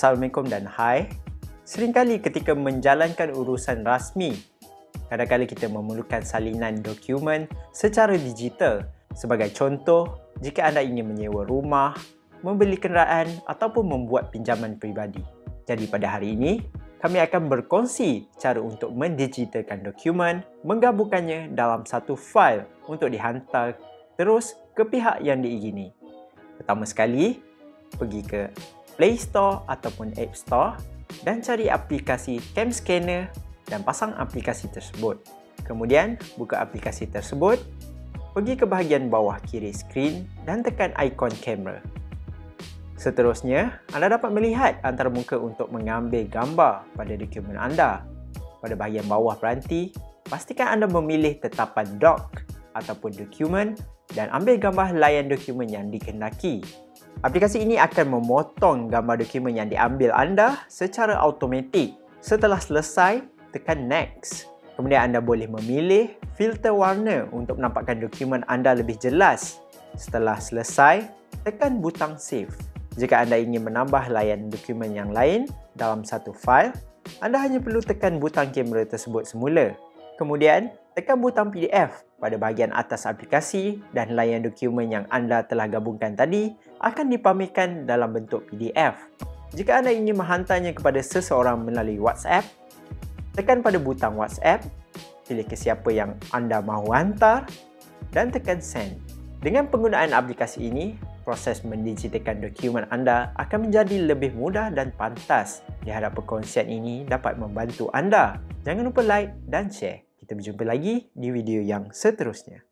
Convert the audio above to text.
Assalamualaikum dan Hai. Seringkali ketika menjalankan urusan rasmi, kadang-kadang kita memerlukan salinan dokumen secara digital. Sebagai contoh, jika anda ingin menyewa rumah, membeli kenderaan ataupun membuat pinjaman peribadi. Jadi pada hari ini, kami akan berkongsi cara untuk mendigitalkan dokumen, menggabungkannya dalam satu fail untuk dihantar terus ke pihak yang diingini. Pertama sekali, pergi ke Play Store ataupun App Store dan cari aplikasi Cam Scanner dan pasang aplikasi tersebut. Kemudian, buka aplikasi tersebut, pergi ke bahagian bawah kiri skrin dan tekan ikon kamera. Seterusnya, anda dapat melihat antarmuka untuk mengambil gambar pada dokumen anda. Pada bahagian bawah peranti, pastikan anda memilih tetapan doc ataupun dokumen dan ambil gambar layan dokumen yang dikehendaki. Aplikasi ini akan memotong gambar dokumen yang diambil anda secara automatik. Setelah selesai, tekan next. Kemudian anda boleh memilih filter warna untuk menampakkan dokumen anda lebih jelas. Setelah selesai, tekan butang save. Jika anda ingin menambah layan dokumen yang lain dalam satu fail, anda hanya perlu tekan butang kamera tersebut semula. Kemudian, tekan butang PDF pada bahagian atas aplikasi dan layan dokumen yang anda telah gabungkan tadi akan dipamerkan dalam bentuk PDF. Jika anda ingin menghantarnya kepada seseorang melalui WhatsApp, tekan pada butang WhatsApp, pilih ke siapa yang anda mahu hantar dan tekan send. Dengan penggunaan aplikasi ini, proses mendigitalkan dokumen anda akan menjadi lebih mudah dan pantas. Diharap perkongsian ini dapat membantu anda. Jangan lupa like dan share. Kita berjumpa lagi di video yang seterusnya.